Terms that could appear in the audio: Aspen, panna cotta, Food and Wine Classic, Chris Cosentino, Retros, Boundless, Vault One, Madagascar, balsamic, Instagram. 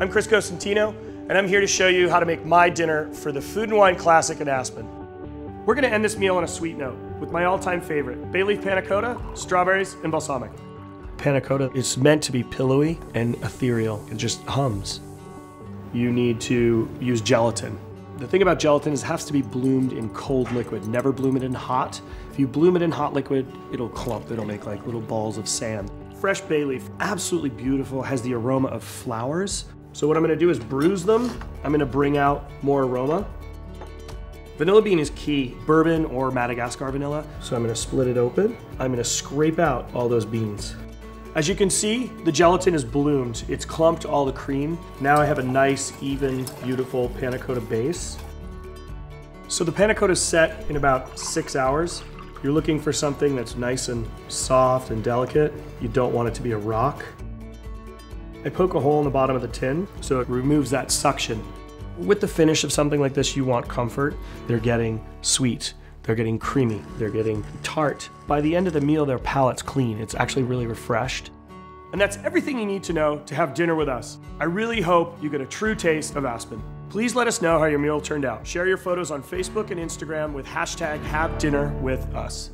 I'm Chris Cosentino, and I'm here to show you how to make my dinner for the Food and Wine Classic at Aspen. We're gonna end this meal on a sweet note with my all-time favorite, bay leaf panna cotta, strawberries, and balsamic. Panna cotta is meant to be pillowy and ethereal. It just hums. You need to use gelatin. The thing about gelatin is it has to be bloomed in cold liquid. Never bloom it in hot. If you bloom it in hot liquid, it'll clump. It'll make like little balls of sand. Fresh bay leaf, absolutely beautiful, has the aroma of flowers. So what I'm gonna do is bruise them. I'm gonna bring out more aroma. Vanilla bean is key, bourbon or Madagascar vanilla. So I'm gonna split it open. I'm gonna scrape out all those beans. As you can see, the gelatin is bloomed. It's clumped all the cream. Now I have a nice, even, beautiful panna cotta base. So the panna cotta is set in about 6 hours. You're looking for something that's nice and soft and delicate. You don't want it to be a rock. I poke a hole in the bottom of the tin so it removes that suction. With the finish of something like this, you want comfort. They're getting sweet. They're getting creamy, they're getting tart. By the end of the meal, their palate's clean. It's actually really refreshed. And that's everything you need to know to have dinner with us. I really hope you get a true taste of Aspen. Please let us know how your meal turned out. Share your photos on Facebook and Instagram with #HaveDinnerWithUs.